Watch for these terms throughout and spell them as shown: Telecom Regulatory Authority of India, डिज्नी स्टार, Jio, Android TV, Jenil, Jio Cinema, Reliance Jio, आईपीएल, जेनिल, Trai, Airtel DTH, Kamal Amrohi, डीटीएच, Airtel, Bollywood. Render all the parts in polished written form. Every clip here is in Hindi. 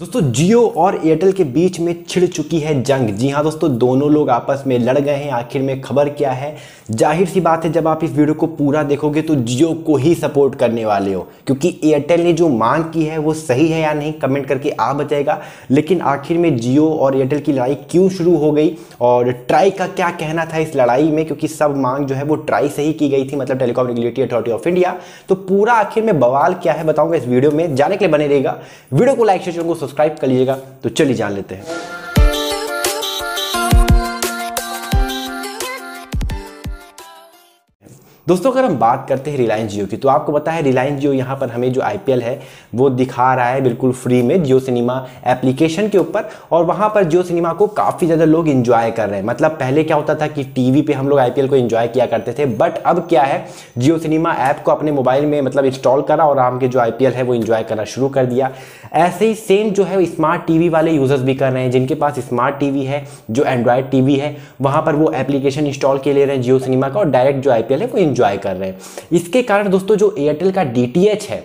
दोस्तों जियो और एयरटेल के बीच में छिड़ चुकी है जंग। जी हाँ दोस्तों, दोनों लोग आपस में लड़ गए हैं। आखिर में खबर क्या है? जाहिर सी बात है, जब आप इस वीडियो को पूरा देखोगे तो जियो को ही सपोर्ट करने वाले हो, क्योंकि एयरटेल ने जो मांग की है वो सही है या नहीं कमेंट करके आप बताइएगा। लेकिन आखिर में जियो और एयरटेल की लड़ाई क्यों शुरू हो गई और ट्राई का क्या कहना था इस लड़ाई में, क्योंकि सब मांग जो है वो ट्राई से ही की गई थी, मतलब Telecom Regulatory Authority of India. तो पूरा आखिर में बवाल क्या है बताऊंगा इस वीडियो में। जाने के लिए बने रहेगा, वीडियो को लाइक शेयर को सब्सक्राइब कर लीजिएगा। तो चलिए जान लेते हैं। दोस्तों अगर हम बात करते हैं रिलायंस जियो की, तो आपको पता है रिलायंस जियो यहाँ पर हमें जो आईपीएल है वो दिखा रहा है बिल्कुल फ्री में जियो सिनेमा एप्लीकेशन के ऊपर, और वहाँ पर जियो सिनेमा को काफ़ी ज़्यादा लोग एंजॉय कर रहे हैं। मतलब पहले क्या होता था कि टीवी पे हम लोग आईपीएल को एंजॉय किया करते थे, बट अब क्या है, जियो सिनेमा ऐप को अपने मोबाइल में मतलब इंस्टॉल करा और आराम के जो आईपीएल है वो एंजॉय करना शुरू कर दिया। ऐसे ही सेम जो है स्मार्ट टीवी वाले यूजर्स भी कर रहे हैं, जिनके पास स्मार्ट टीवी है, जो एंड्रॉयड टीवी है, वहाँ पर वो एप्लीकेशन इंस्टॉल के ले रहे हैं जियो सिनेमा का और डायरेक्ट जो आईपीएल है वो एंजॉय कर रहे हैं। इसके कारण दोस्तों जो एयरटेल का डीटीएच है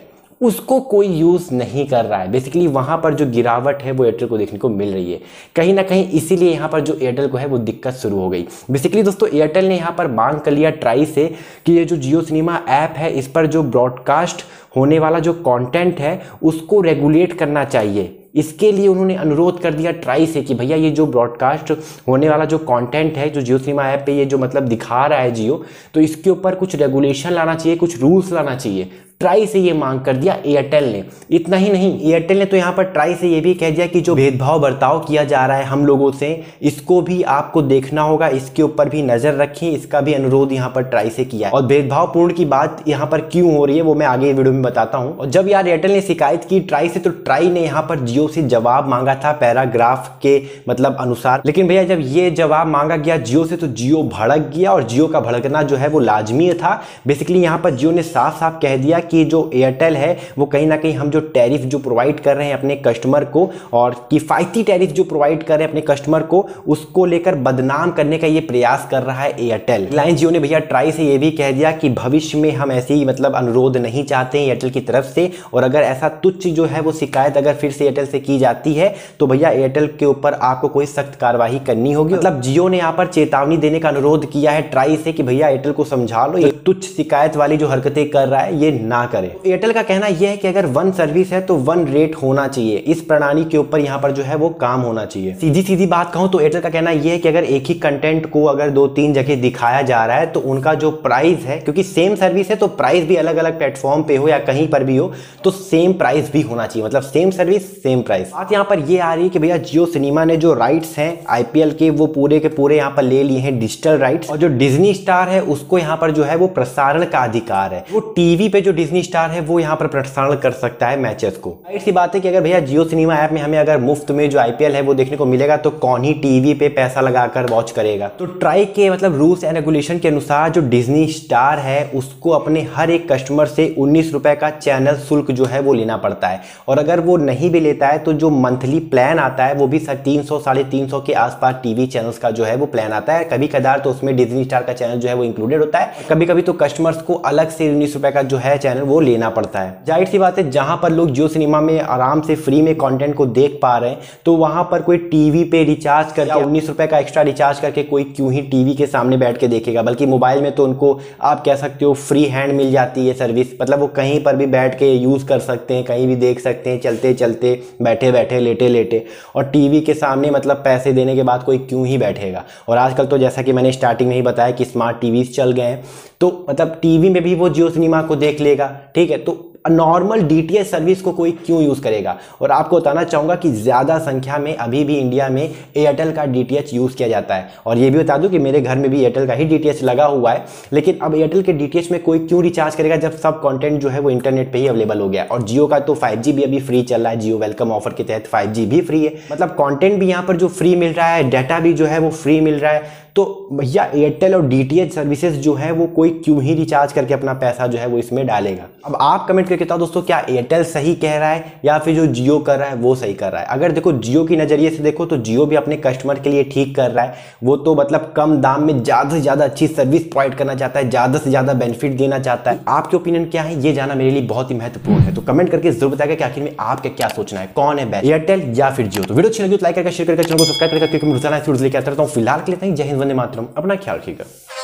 उसको कोई यूज़ नहीं कर रहा है। बेसिकली वहाँ पर जो गिरावट है वो एयरटेल को देखने को मिल रही है, कहीं ना कहीं इसीलिए यहाँ पर जो एयरटेल को है वो दिक्कत शुरू हो गई। बेसिकली दोस्तों एयरटेल ने यहाँ पर मांग कर लिया ट्राई से कि ये जो जियो सिनेमा ऐप है इस पर जो ब्रॉडकास्ट होने वाला जो कॉन्टेंट है उसको रेगुलेट करना चाहिए। इसके लिए उन्होंने अनुरोध कर दिया ट्राई से कि भैया ये जो ब्रॉडकास्ट होने वाला जो कंटेंट है जो जियो सिनेमा ऐप पे ये जो मतलब दिखा रहा है जियो, तो इसके ऊपर कुछ रेगुलेशन लाना चाहिए, कुछ रूल्स लाना चाहिए। ट्राई से ये मांग कर दिया एयरटेल ने। इतना ही नहीं, एयरटेल ने तो यहाँ पर ट्राई से ये भी कह दिया कि जो भेदभाव बर्ताव किया जा रहा है हम लोगों से, इसको भी आपको देखना होगा, इसके ऊपर भी नज़र रखें, इसका भी अनुरोध यहाँ पर ट्राई से किया है। और भेदभावपूर्ण की बात यहाँ पर क्यों हो रही है वो मैं आगे वीडियो में बताता हूँ। और जब यार एयरटेल ने शिकायत की ट्राई से, तो ट्राई ने यहाँ पर जियो से जवाब मांगा था पैराग्राफ के मतलब अनुसार। लेकिन भैया जब ये जवाब मांगा गया जियो से तो जियो भड़क गया, और जियो का भड़कना जो है वो लाजमी था। बेसिकली यहाँ पर जियो ने साफ साफ कह दिया कि जो एयरटेल है वो कहीं ना कहीं हम जो टैरिफ जो प्रोवाइड कर रहे हैं अपने कस्टमर को, और किफ़ायती टैरिफ जो प्रोवाइड कर रहे हैं अपने कस्टमर को, उसको लेकर बदनाम करने का ये प्रयास कर रहा है एयरटेल। रिलायंस जियो ने भैया ट्राई से ये भी कह दिया कि भविष्य में हम ऐसे ही मतलब अनुरोध नहीं चाहते हैं एयरटेल की तरफ से, और अगर ऐसा तुच्छ जो है वो शिकायत अगर फिर से एयरटेल से की जाती है तो भैया एयरटेल के ऊपर आपको कोई सख्त कार्रवाई करनी होगी। मतलब जियो ने यहाँ पर चेतावनी देने का अनुरोध किया है ट्राई से कि भैया एयरटेल को समझा लो, ये तुच्छ शिकायत वाली जो हरकतें कर रहा है ये ना करें। एयरटेल का कहना यह है कि अगर वन सर्विस है तो वन रेट होना चाहिए, इस प्रणाली के ऊपर यहाँ पर जो है वो काम होना चाहिए। सीधी बात कहूँ तो एयरटेल का कहना यह है कि अगर एक ही कंटेंट को अगर 2-3 जगह दिखाया जा रहा है तो उनका जो प्राइस है, क्योंकि सेम सर्विस है तो प्राइस भी अलग अलग प्लेटफॉर्म पे हो या कहीं पर भी हो तो सेम प्राइस भी होना चाहिए, मतलब सेम सर्विस सेम प्राइस। बात यहाँ पर यह आ रही है कि भैया जियो सिनेमा ने जो राइट्स हैं आईपीएल के पूरे यहाँ पर ले लिए हैं डिजिटल राइट्स, और जो डिज्नी स्टार है उसको यहाँ पर जो है वो प्रसारण का अधिकार है। वो टीवी पे जो डिज्नी स्टार है वो यहाँ पर प्रसारण कर सकता है मैचेस को। जाहिर सी बात है कि अगर भैया जियो सिनेमा ऐप में हमें अगर मुफ्त में जो आईपीएल है वो देखने को मिलेगा तो कौन ही टीवी पे पैसा लगाकर वॉच करेगा। तो ट्राई के मतलब रूल्स एंड रेगुलेशन के अनुसार जो डिज्नी स्टार है उसको अपने हर एक कस्टमर से 19 रुपए का चैनल शुल्क जो है वो लेना पड़ता है, और अगर वो नहीं भी लेता है तो जो मंथली प्लान आता है वो भी 300-350 के आसपास टीवी चैनल्स का जो है वो प्लान आता है। कभी कदार तो उसमें डिज्नी स्टार का चैनल जो है वो इंक्लूडेड होता है, कभी कभी तो कस्टमर्स को अलग से 19 रुपए का जो है चैनल वो लेना पड़ता है। जाहिर सी बात है जहां पर लोग जियो सिनेमा में आराम से फ्री में कंटेंट को देख पा रहे हैं तो वहां पर कोई टीवी पे रिचार्ज करके 19 रुपए का एक्स्ट्रा रिचार्ज करके कोई क्यों ही टीवी के सामने बैठ के देखेगा। बल्कि मोबाइल में तो उनको आप कह सकते हो फ्री हैंड मिल जाती है सर्विस, मतलब वो कहीं पर भी बैठ के यूज कर सकते हैं, कहीं भी देख सकते हैं, चलते चलते, बैठे बैठे, लेटे लेटे। और टीवी के सामने मतलब पैसे देने के बाद कोई क्यों ही बैठेगा। और आजकल तो जैसा कि मैंने स्टार्टिंग में ही बताया कि स्मार्ट टीवी चल गए हैं, तो मतलब टीवी में भी वो जियो सिनेमा को देख लेगा, ठीक है। तो नॉर्मल डीटीएच सर्विस को कोई क्यों यूज़ करेगा। और आपको बताना चाहूँगा कि ज़्यादा संख्या में अभी भी इंडिया में एयरटेल का डीटीएच यूज़ किया जाता है, और ये भी बता दूँ कि मेरे घर में भी एयरटेल का ही डीटीएच लगा हुआ है। लेकिन अब एयरटेल के डीटीएच में कोई क्यों रिचार्ज करेगा जब सब कंटेंट जो है वो इंटरनेट पर ही अवेलेबल हो गया। और जियो का तो 5G भी अभी फ्री चल रहा है, जियो वेलकम ऑफर के तहत 5G भी फ्री है, मतलब कॉन्टेंट भी यहाँ पर जो फ्री मिल रहा है, डाटा भी जो है वो फ्री मिल रहा है। तो भैया एयरटेल और डीटीएच सर्विसेज जो है वो कोई क्यों ही रिचार्ज करके अपना पैसा जो है वो इसमें डालेगा। अब आप कमेंट क्योंकि बताओ दोस्तों क्या एयरटेल सही कह रहा है या फिर जो जियो कर रहा है वो सही कर रहा है। अगर देखो जियो की नज़रिए से देखो तो जियो भी अपने कस्टमर के लिए ठीक कर रहा है, वो तो मतलब कम दाम में ज़्यादा से ज़्यादा अच्छी सर्विस प्रोवाइड करना चाहता है, ज़्यादा से ज़्यादा बेनिफिट देना चाहता है। आपके ओपिनियन क्या है ये जाना मेरे लिए बहुत ही महत्वपूर्ण है, तो कमेंट करके जरूर बताएगा कि आखिर में आपका क्या सोचना है, कौन है बेस्ट एयरटेल या फिर जियो। तो वीडियो अच्छी लगी तो लाइक करके शेयर करके चैनल को सब्सक्राइब करके क्योंकि मैं रोजाना लेकर आता रहता हूँ। फिलहाल के लिए जय हिंद, वंदे मातरम, अपना ख्याल रखिएगा।